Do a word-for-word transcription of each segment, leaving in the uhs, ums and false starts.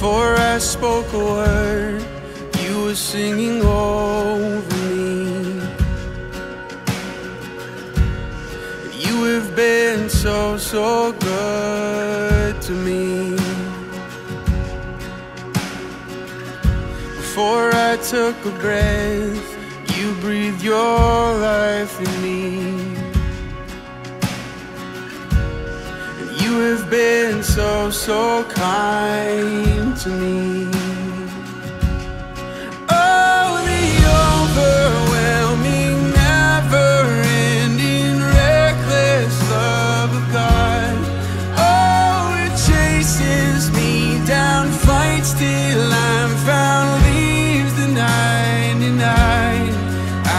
before I spoke a word, you were singing over me. You have been so, so good to me. Before I took a breath, you breathed your life in me. You have been so, so kind to me. Oh, the overwhelming, never-ending, reckless love of God. Oh, it chases me down, fights till I'm found, leaves the ninety-nine.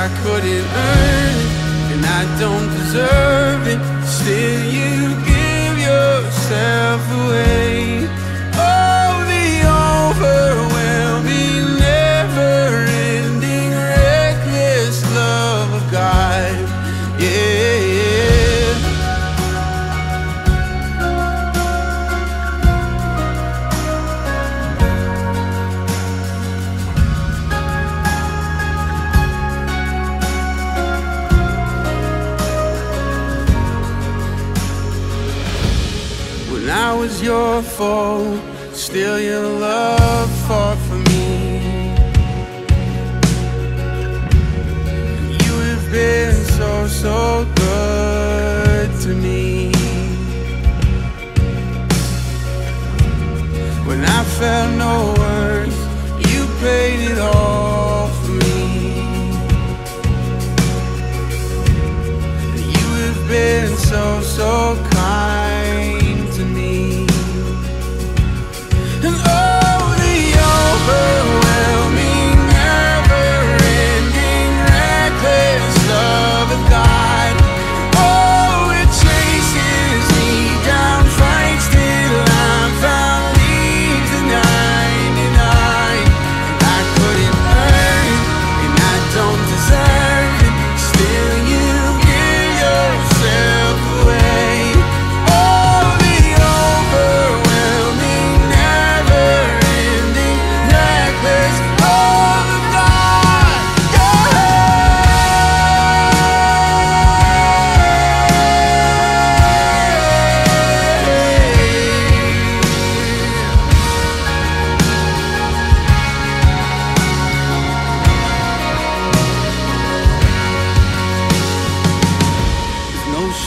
I couldn't earn it, and I don't deserve it, still you give yourself away. Oh, the overwhelming, never-ending, reckless love of God. Yeah, I was your foe, still your love fought for me. You have been so, so good to me. When I felt no worth, you paid it all for me. You have been so, so kind.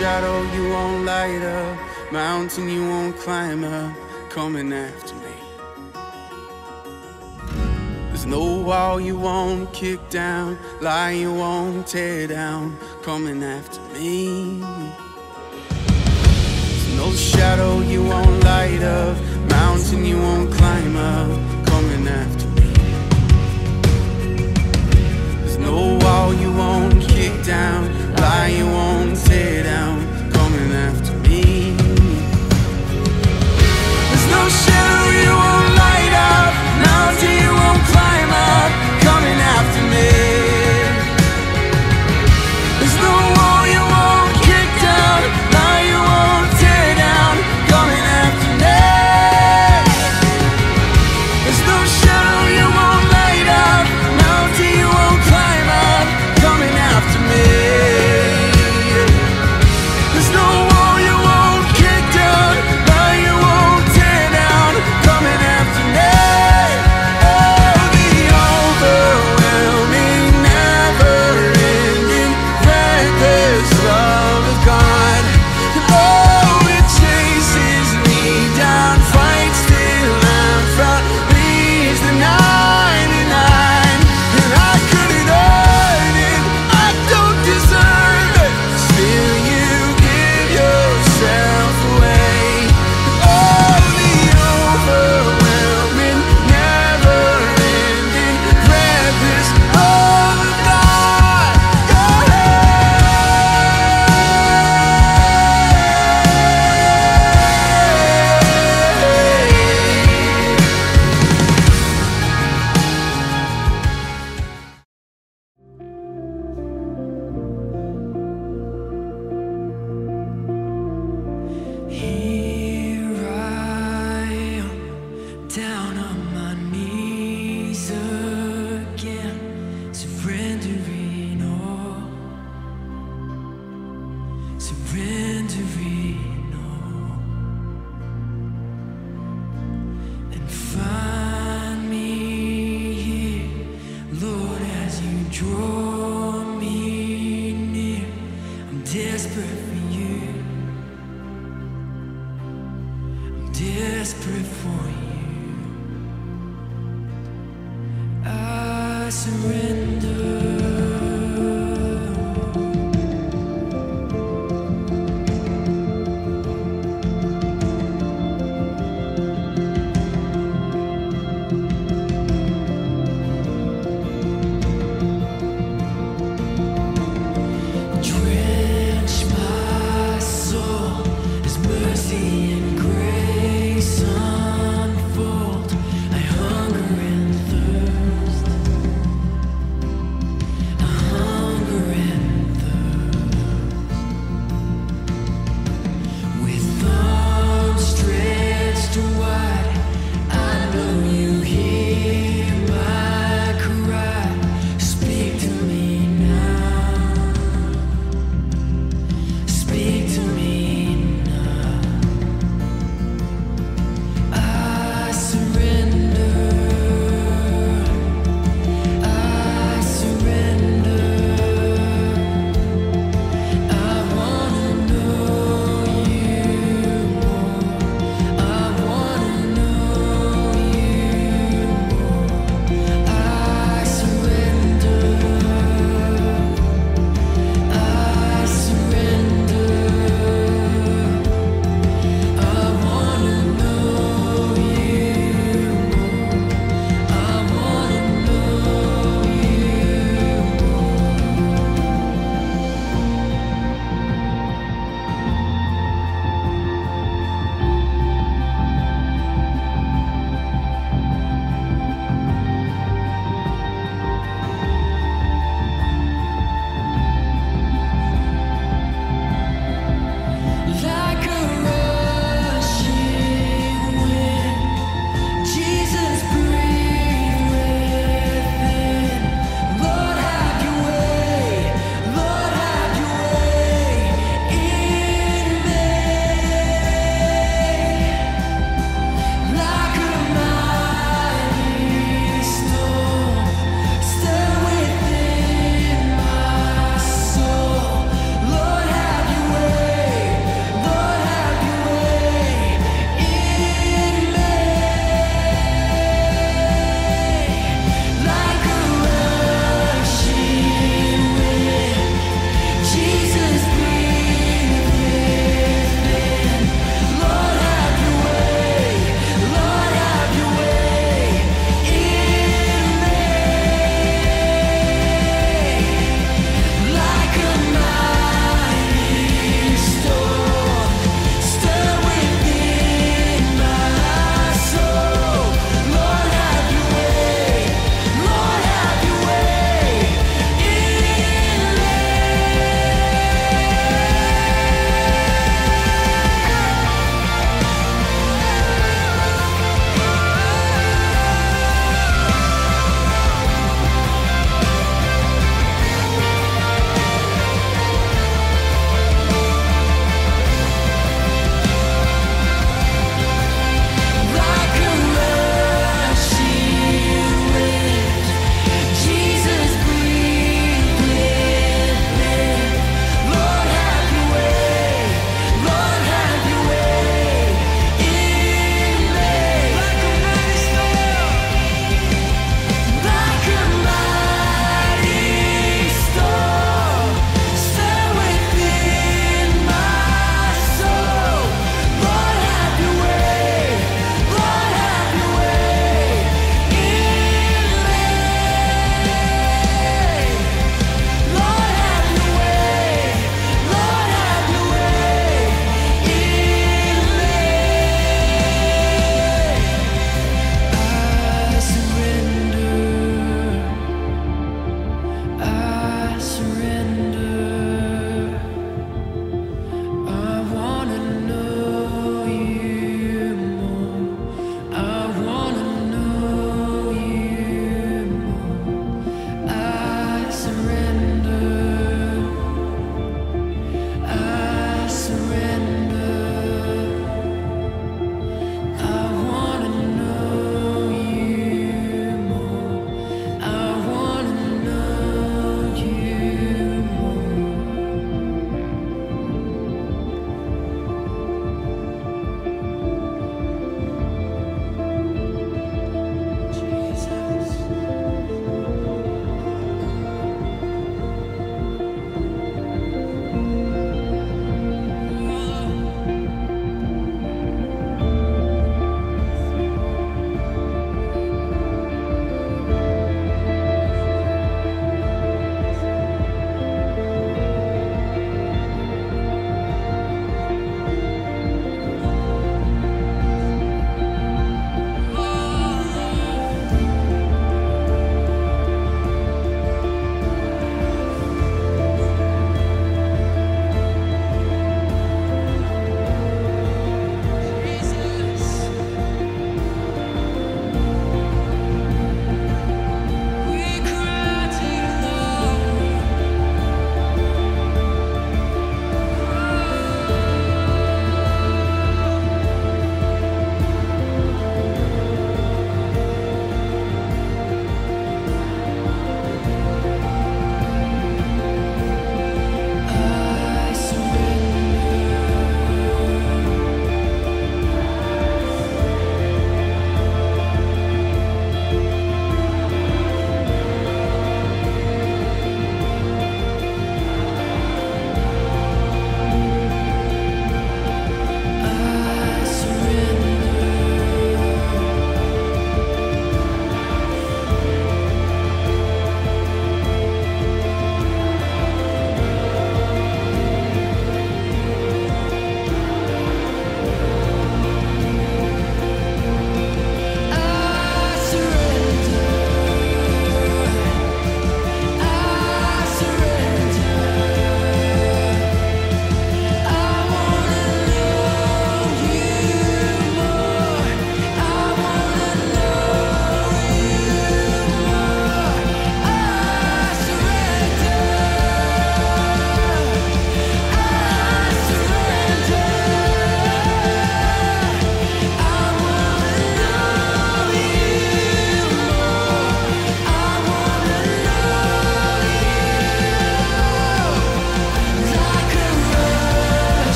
Shadow you won't light up, mountain you won't climb up, coming after me. There's no wall you won't kick down, lie you won't tear down, coming after me. There's no shadow you won't light up, mountain you won't climb up, coming after me. There's no wall you won't kick down, lie you won't tear down, coming after me. There's no shadow you won't light up, mountain you won't climb up, coming after me. There's no wall you won't kick down, lie you won't tear down, coming after me. There's no shadow you won't light up, mountain you won't climb up, coming after me. surrendering all, and find me here, Lord, as you draw me near. I'm desperate for you, I'm desperate for you. I surrender. Unfold, I hunger and thirst.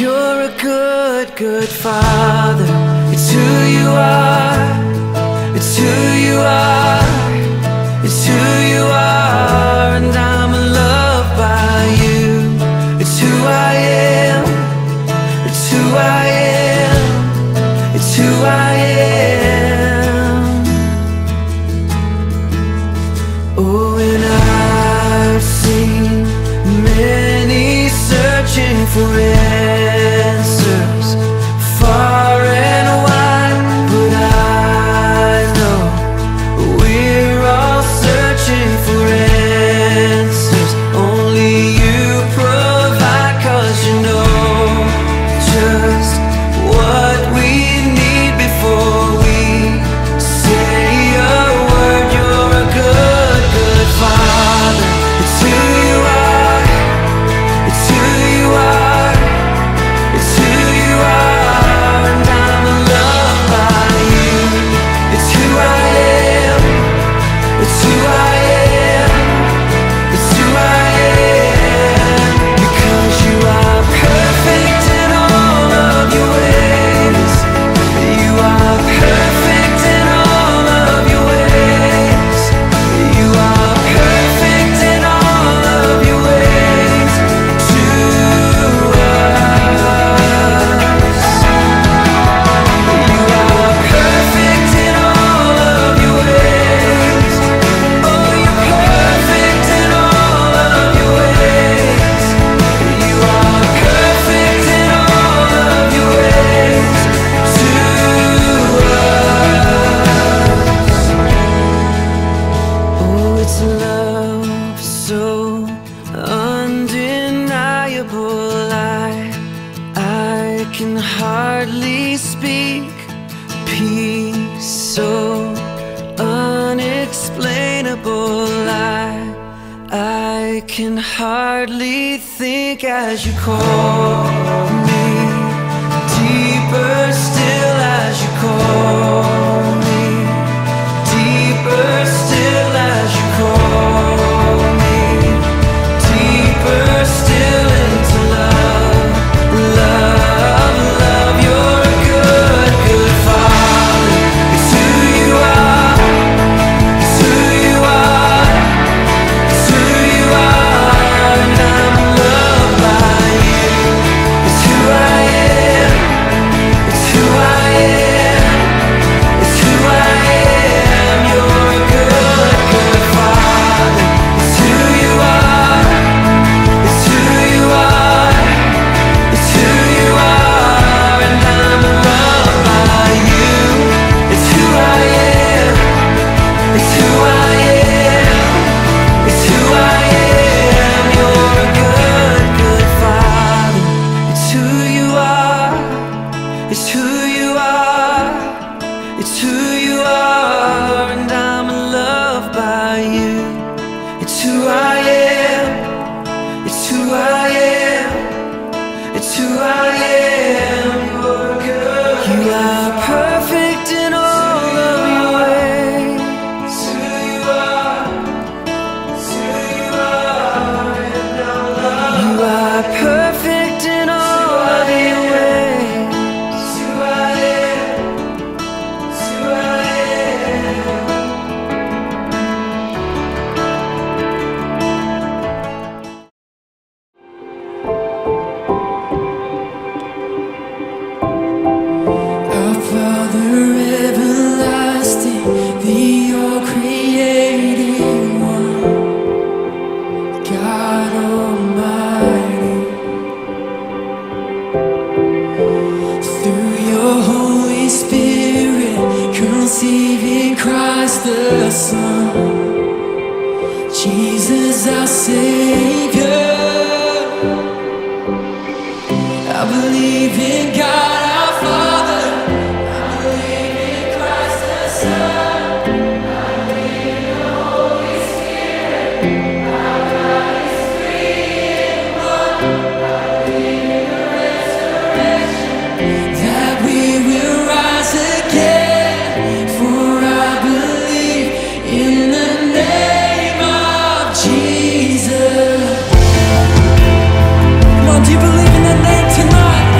You're a good, good father. It's who you are. It's who you are. It's who you are. And I'm in love by you. It's who I am. It's who I am. It's who I am. Oh, and I've seen many searching for it. Can hardly speak. Peace so unexplainable. I, I can hardly think as you call me. Deeper still as you call. It's who you are, it's who you are, and I'm in love by you. It's who I am, it's who I am, it's who I am. You are perfect in all of your ways. It's who you are, it's who you are, and I'm in love. You are perfect in all. Conceiving Christ the Son, Jesus our Savior. I believe in God our Father. I believe in Christ the Son. I believe in the Holy Spirit. Our God is three in one. I believe in the resurrection, that we will rise again. Do you believe in the name tonight?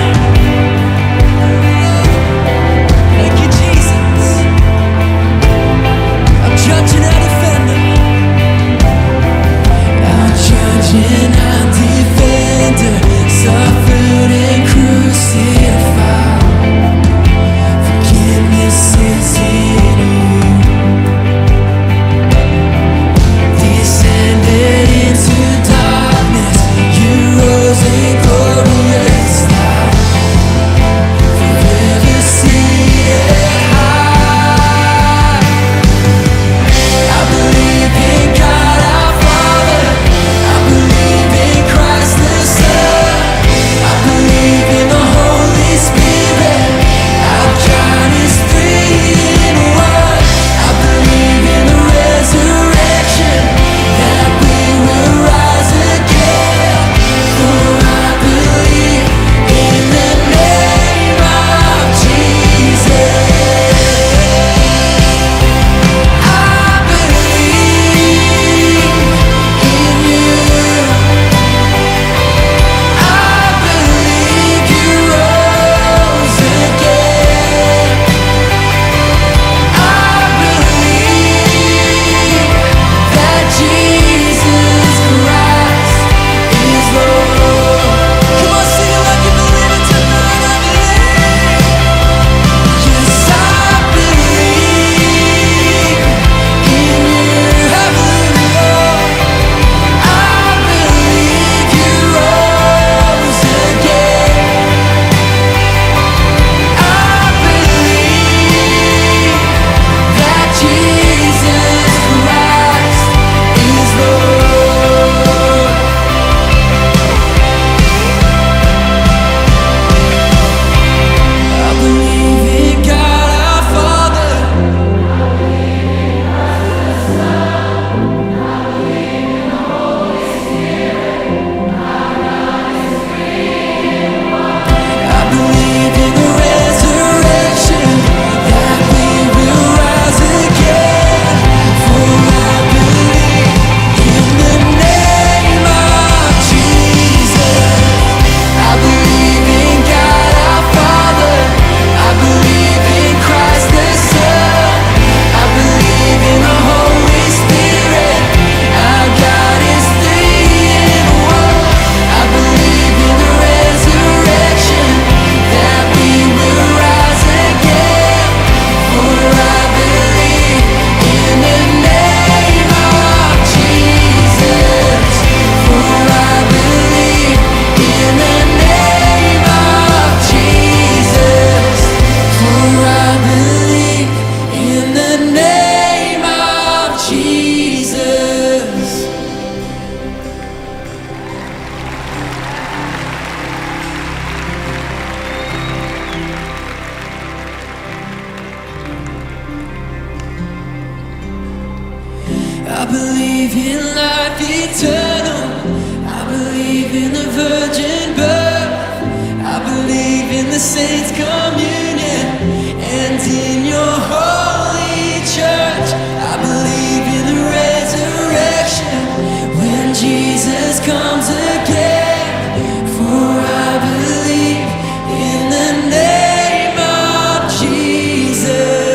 believe in life eternal. I believe in the virgin birth. I believe in the saints' communion and in your holy church. I believe in the resurrection when Jesus comes again. For I believe in the name of Jesus.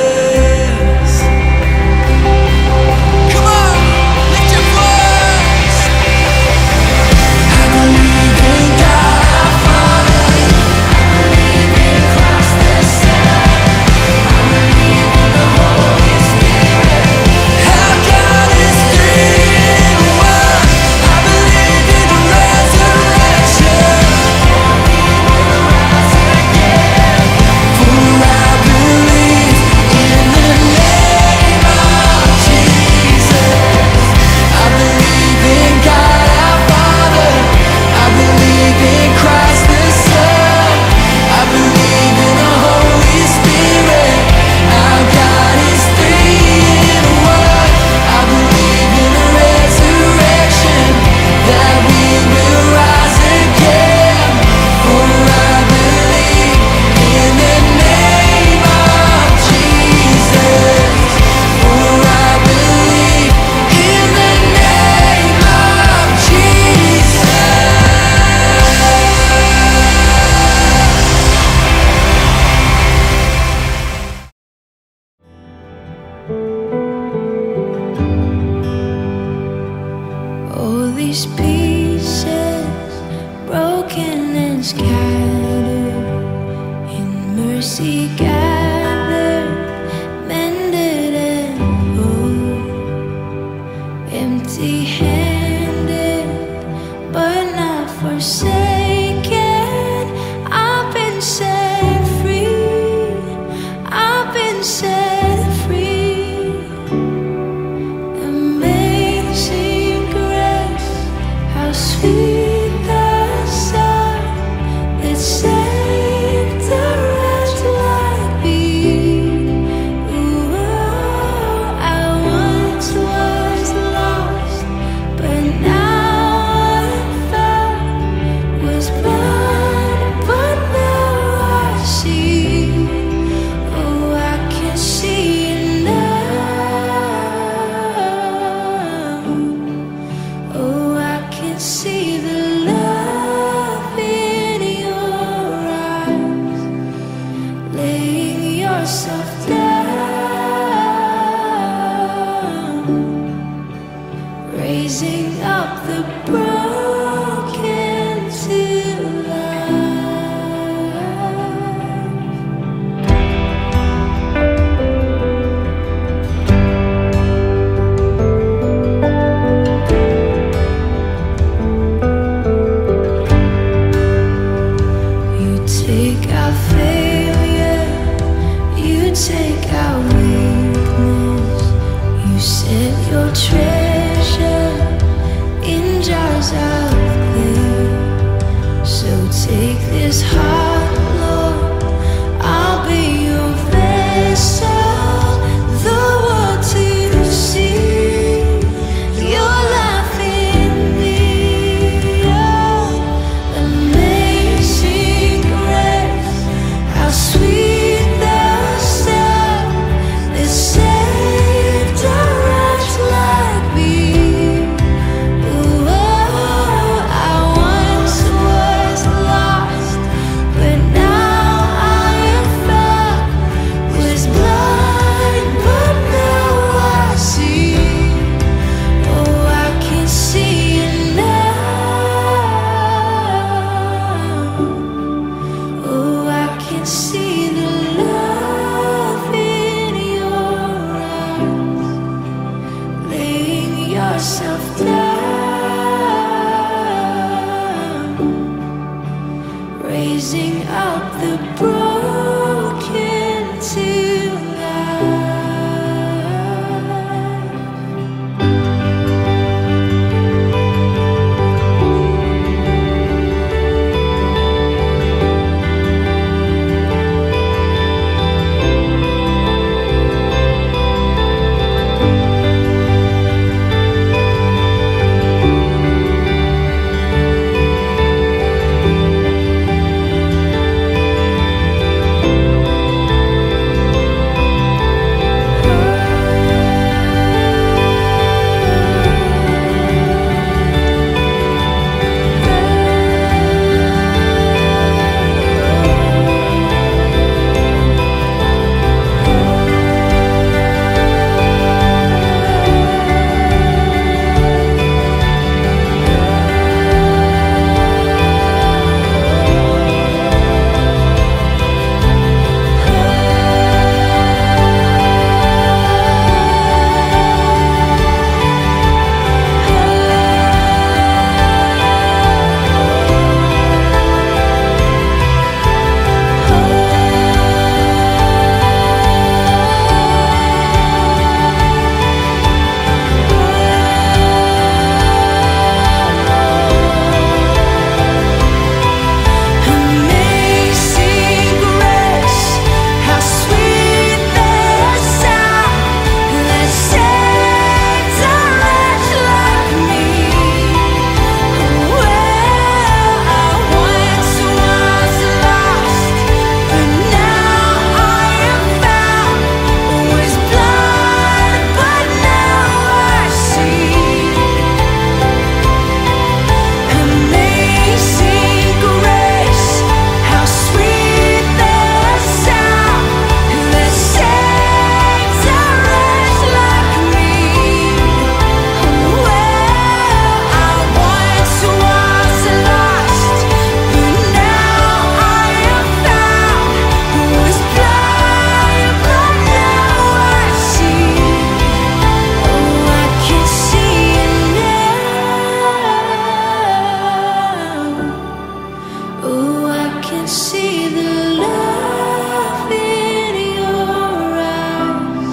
can see the love in your eyes,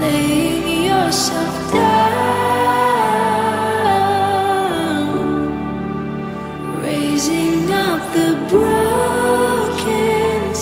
laying yourself down, raising up the broken to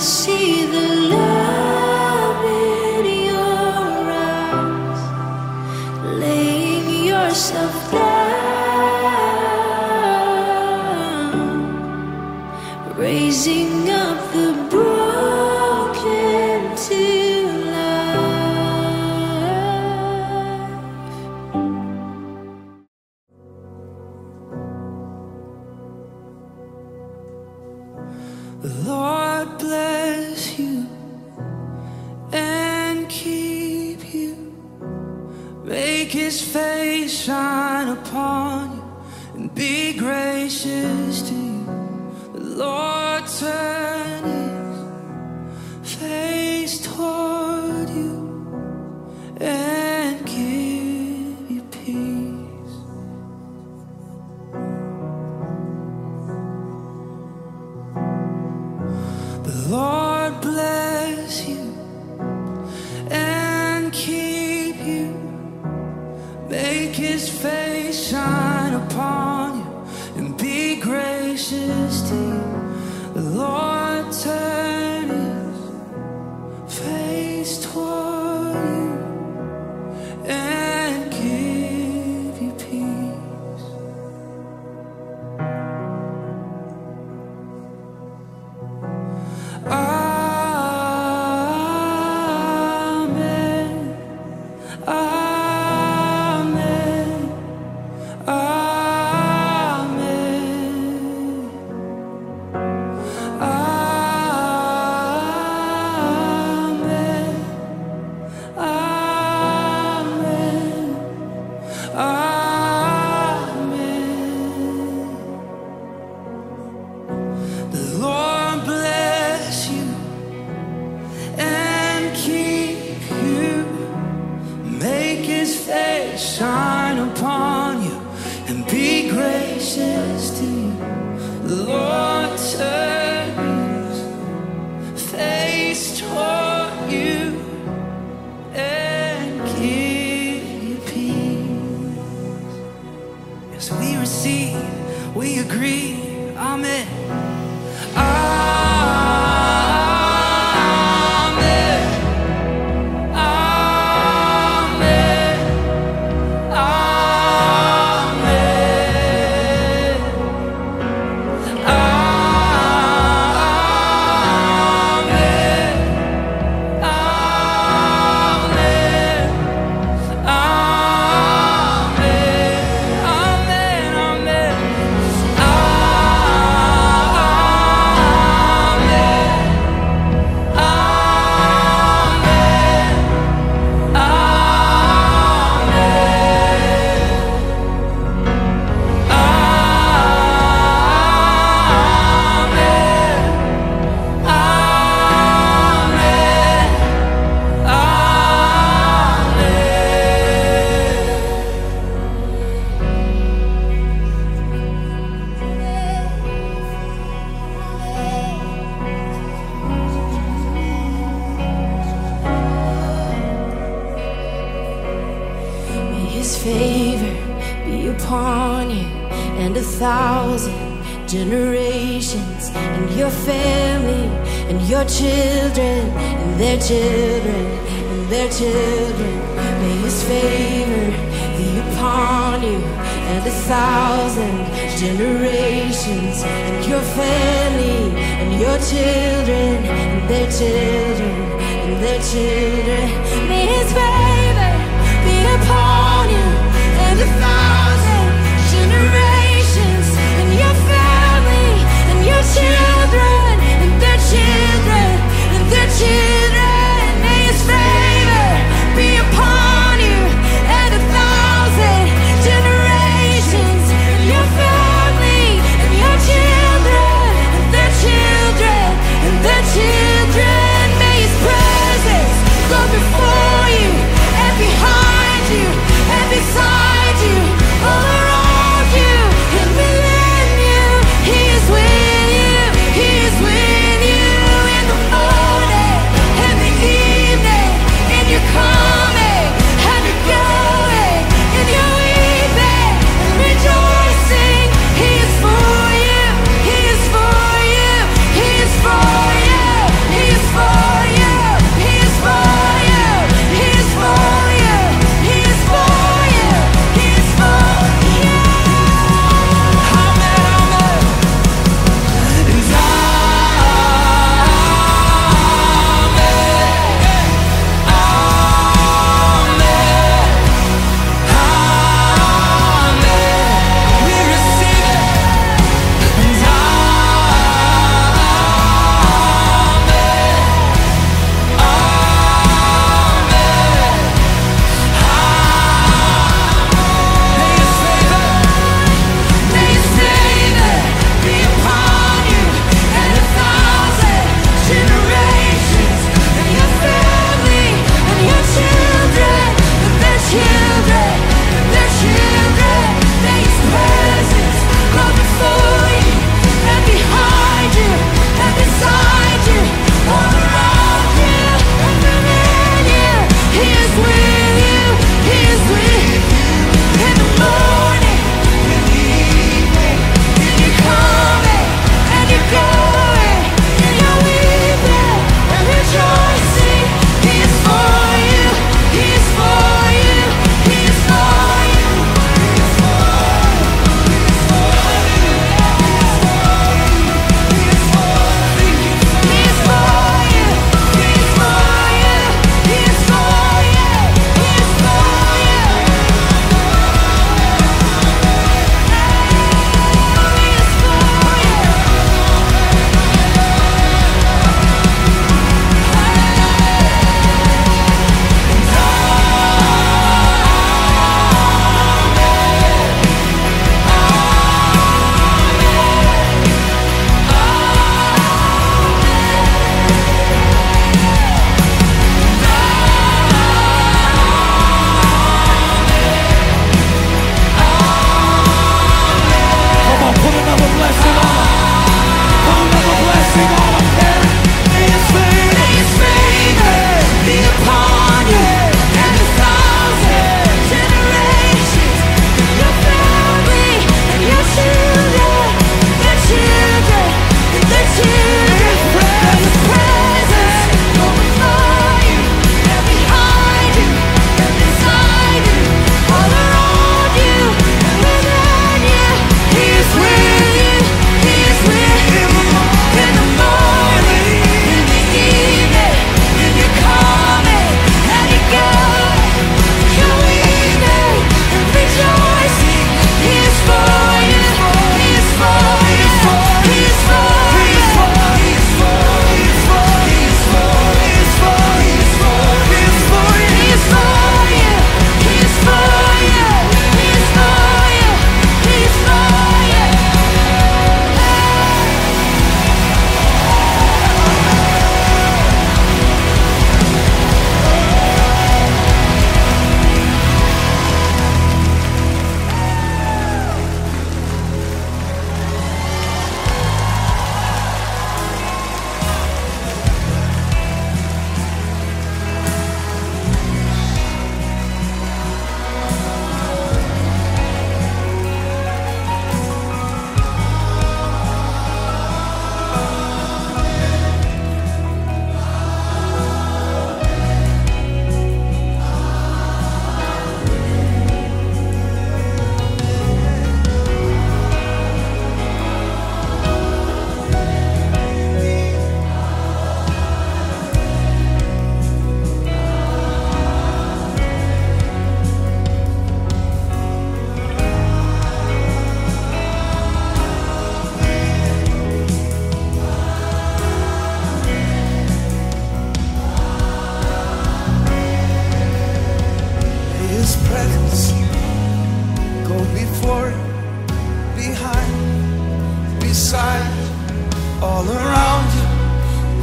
see the love in your eyes, laying yourself down, raising up the broken to Lord bless you and keep you. Make his face shine upon you and be gracious to you. The Lord turn his face toward you and give you peace. Lord bless you and keep you. Make his face shine upon you and be gracious to you. The Lord turn his face toward you and give you peace. Amen, Amen, Amen. shine upon you and be gracious to you. The Lord turns his face toward you and give you peace. Yes, we receive, we agree, amen. His favor be upon you and a thousand generations, and your family and your children and their children and their children. May his favor be upon you and a thousand generations, and your family and your children and their children and their children. May his favor be upon you and a thousand generations, and your family and your children and their children and their children. May his favor be upon you and a thousand generations, and your family and your children and their children and their children. May his presence go before you. His presence. Go before, behind, beside, all around you,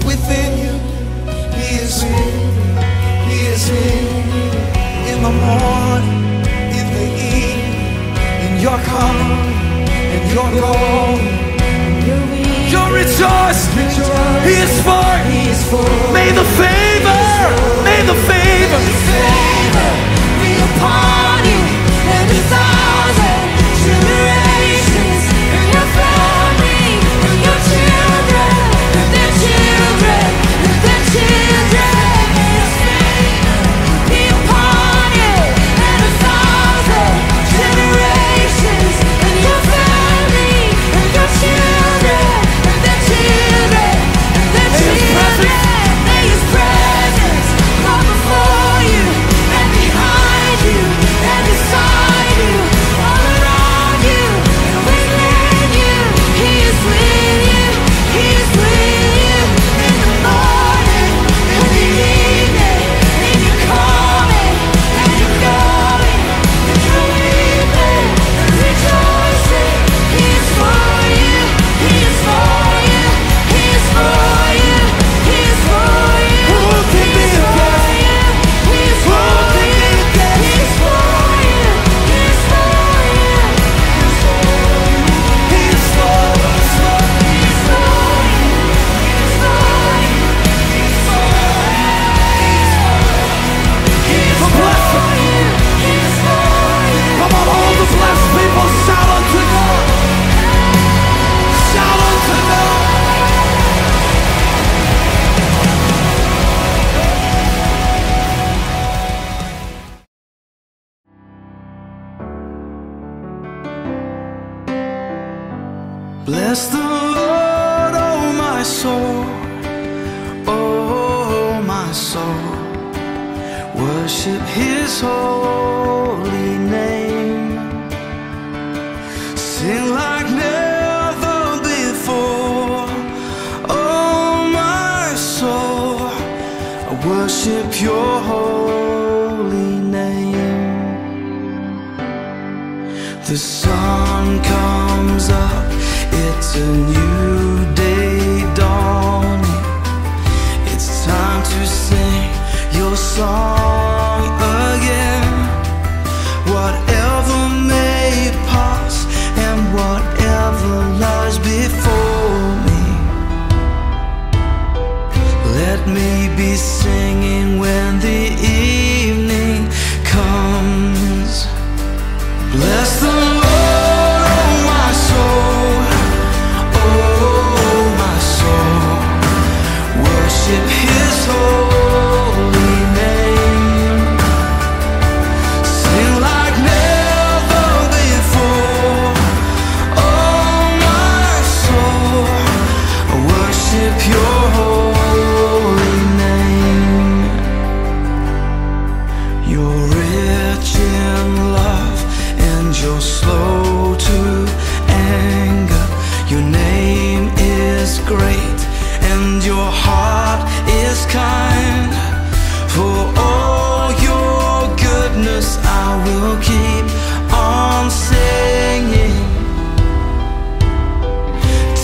within you. He is moving, He is moving. In the morning, in the evening, in your coming, in your going, you're rejoiced. He is for you. May the favor, may the favor upon you and a thousand generations, and your family, and your children, and their children, and their children. May His favor be upon you and a thousand generations, and your family, and your children, and their children, and their children. May His presence go before you and behind you and beside you, all around you and within you. He is with you, He is with you. In the morning, in the evening, in your coming, and your going, in your weeping, and rejoicing. He is for you, He is for you, He is for you, He is for you. Who can be against? He is for you. Bless the Lord, oh my soul, oh my soul. Worship His holy name. Sing like never before, oh my soul. I worship Your holy name. The sun comes up, it's a new day dawning. It's time to sing Your song again. Whatever may pass and whatever lies before me, let me be singing when the evening comes. Bless the Lord, oh my soul, His holy name. Sing like never before, oh my soul. I worship Your holy name. You're rich in love and You're slow to anger. Your name is great and Your heart is kind. For all Your goodness I will keep on singing.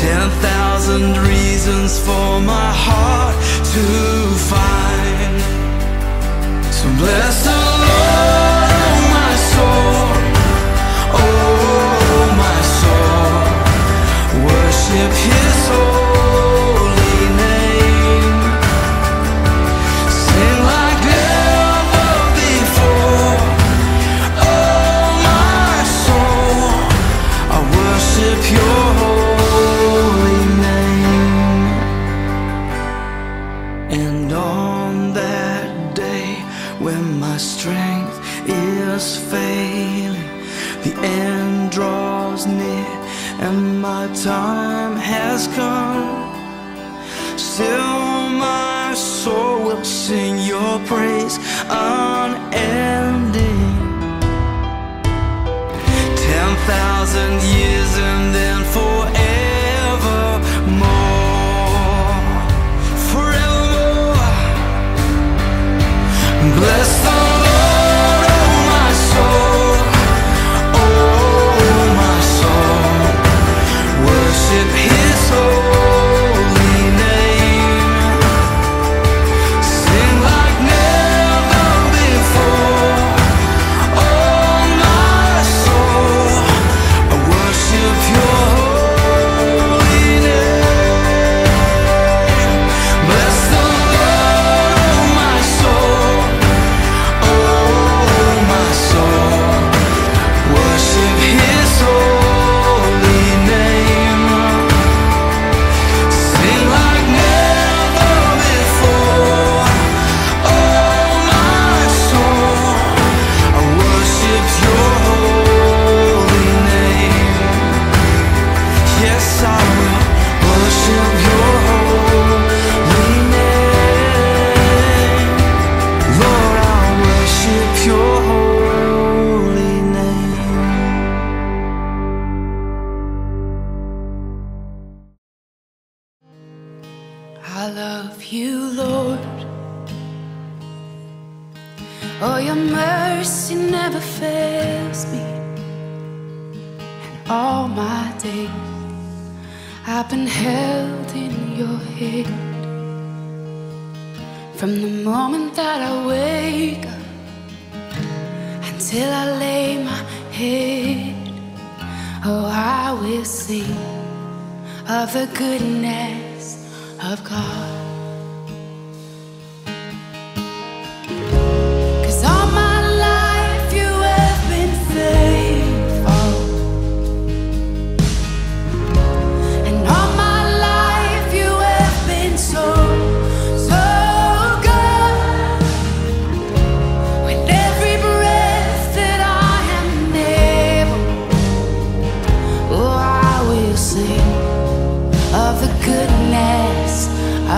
Ten thousand reasons for my heart to find. So bless the Lord, oh my soul, oh my soul. Worship His holy name. Time has come, still my soul will sing Your praise unending. Ten thousand years and then forevermore, forevermore. Bless the Lord, oh my mercy never fails me. And all my days I've been held in your hand. From the moment that I wake up until I lay my head, oh, I will sing of the goodness of God.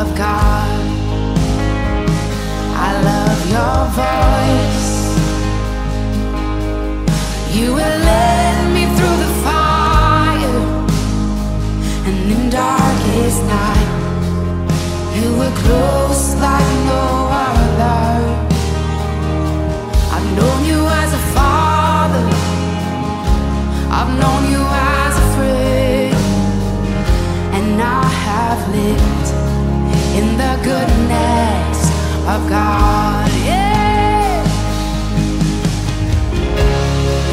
Of God, I love your voice. You will lead me through the fire, and in darkest night, you were close like no other. I've known you as a father, I've known you as a friend, and I have lived in the goodness of God, yeah.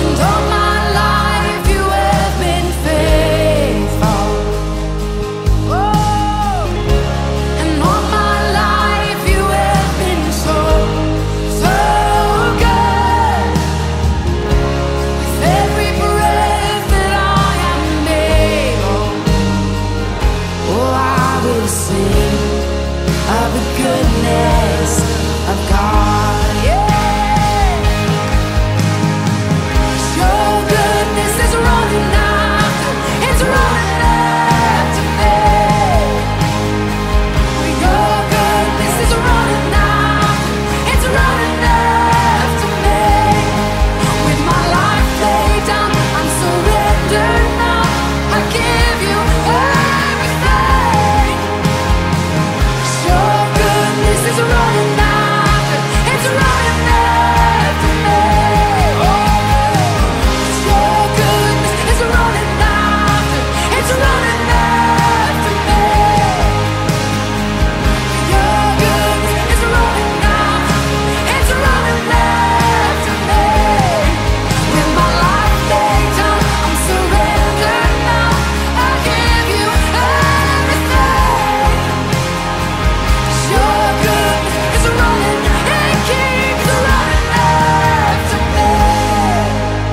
And all my life you have been faithful. Oh, and all my life you have been so, so good. With every breath that I am able, oh, I will sing of the goodness of God, yeah. Your goodness is running after, it's running after me. Your goodness is running after, it's running after me. With my life laid down, I'm surrendered now. I give you everything. It's running after, it's running after me. Oh, your goodness is running after, it's running after me. Your goodness is running after, it's running after me. With my life laid down, I'm surrendered now. I give you everything.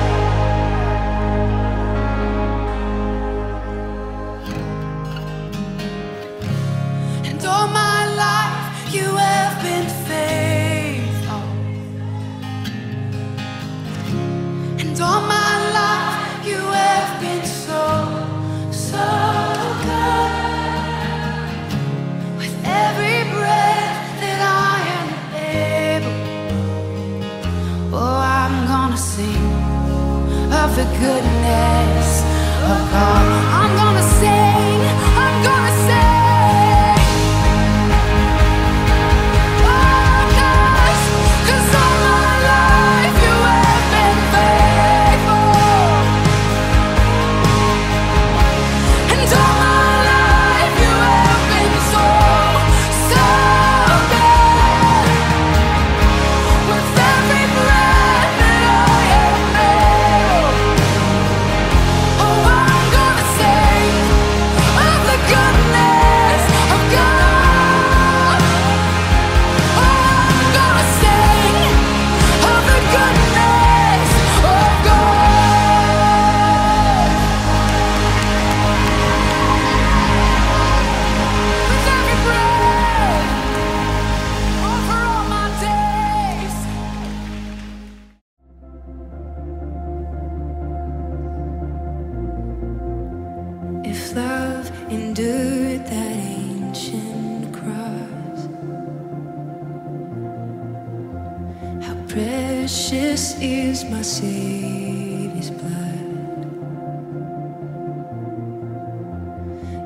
Your of the goodness of God, I'm gonna sing, I'm gonna sing, oh God, 'cause all my life you have been faithful, and all my endured that ancient cross. How precious is my Savior's blood.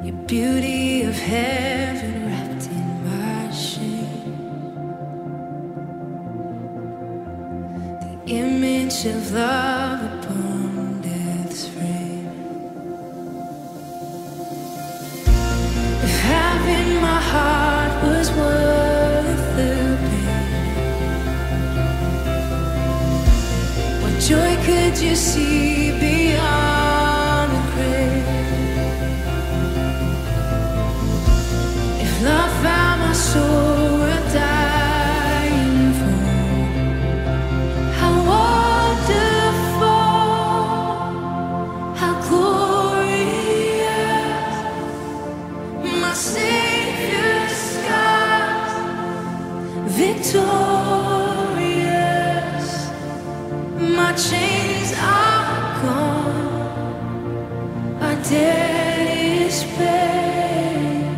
Your beauty of heaven wrapped in my shame. The image of love upon death's frame. If having my heart was worth the pain, what joy could you see beyond the grave? If love found my soul, victorious, my chains are gone, our debt is paid,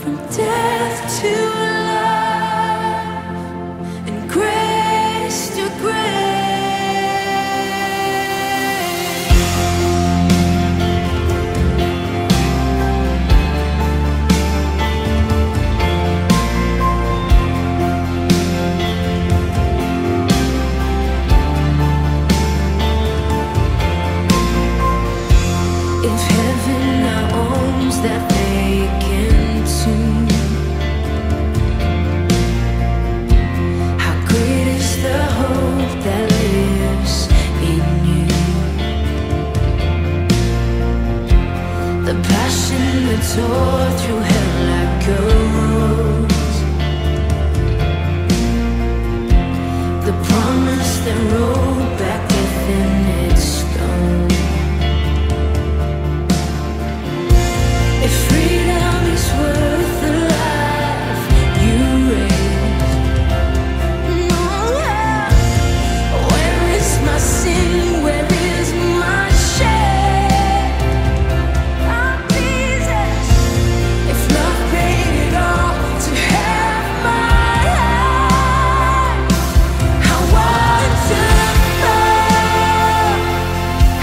from death to life, and grace to grace. That they can soon. How great is the hope that lives in you? The passion that tore through hell like a rose, the promise that rolled back within its stone. Freedom is worth the life you raised. Where is my sin? Where is my shame? Oh, Jesus, if love paid it all to have my life, how wonderful,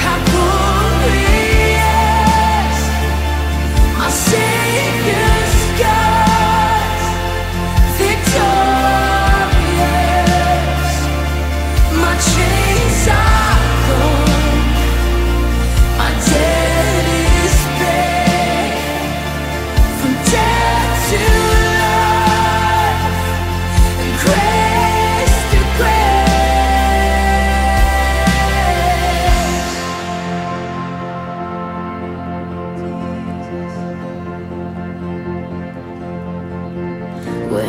how glorious. When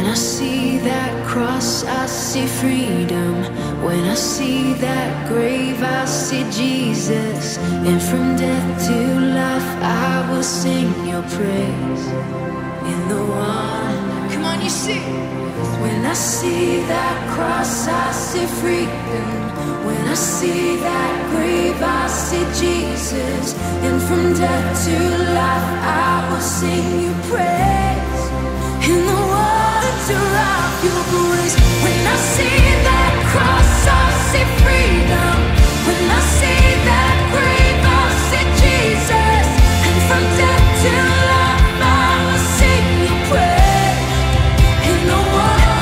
I see that cross, I see freedom. When I see that grave, I see Jesus. And from death to life, I will sing your praise. In the one, come on, you see. When I see that cross, I see freedom. When I see that grave, I see Jesus. And from death to life, I will sing your praise. In the water of your grace. When I see that cross, I see freedom. When I see that grave, I see Jesus. And from death to life, I will sing your praise. In the water,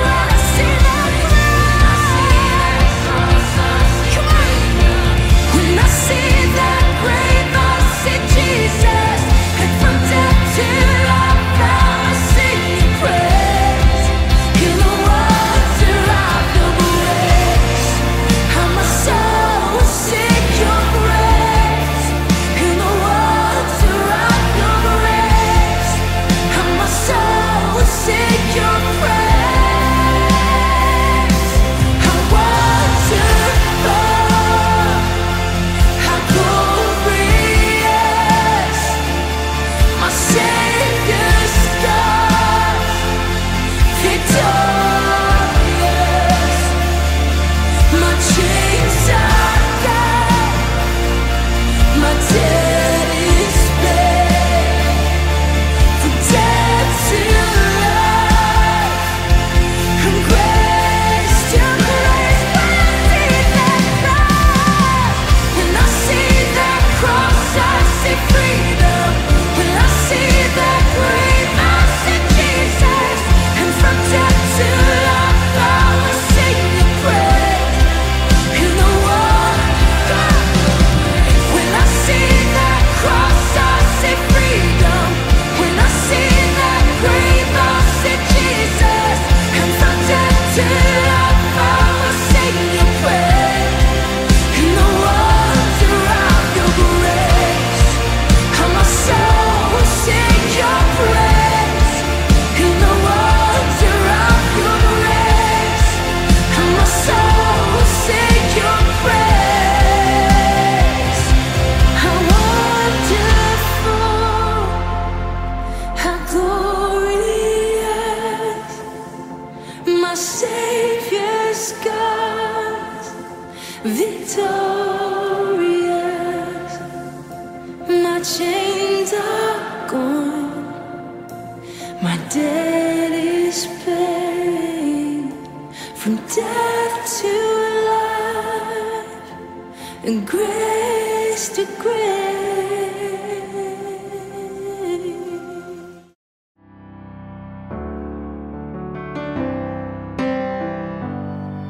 I see that cross. Come on. When I see that grave, I see Jesus. And from death to life, I will sing. Praise in the water of your grace. victorious. My chains are gone, my debt is paid. From death to life, and grace to grace.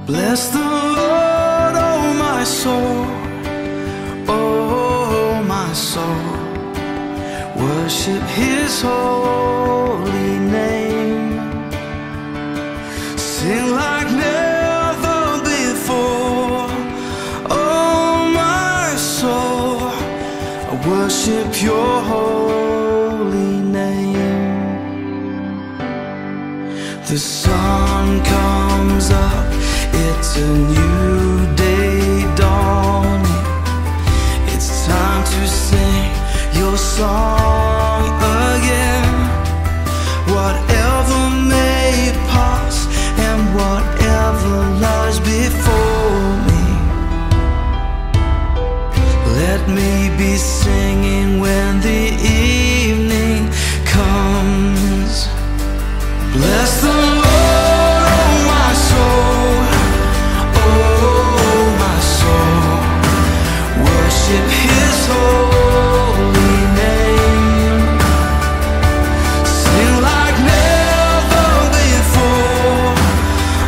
Bless the Lord, oh my soul, oh my soul. Worship His holy name. Sing like never before, oh my soul. I worship Your holy name. The sun comes up, it's a new day dawning. It's time to sing Your song again. Whatever may pass and whatever lies before me, let me be singing when the evening comes. Bless the Lord, oh my soul. His holy name. Sing like never before,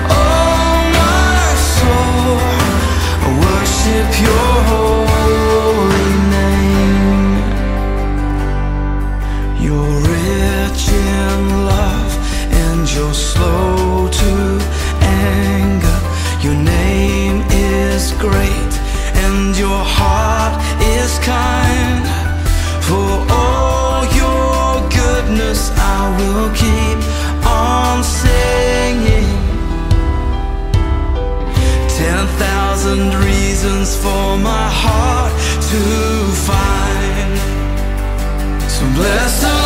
oh my soul. I worship Your holy name. You're rich in love and You're slow to anger. Your name is great and Your heart is kind. For all Your goodness I will keep on singing. Ten thousand reasons for my heart to find. So bless the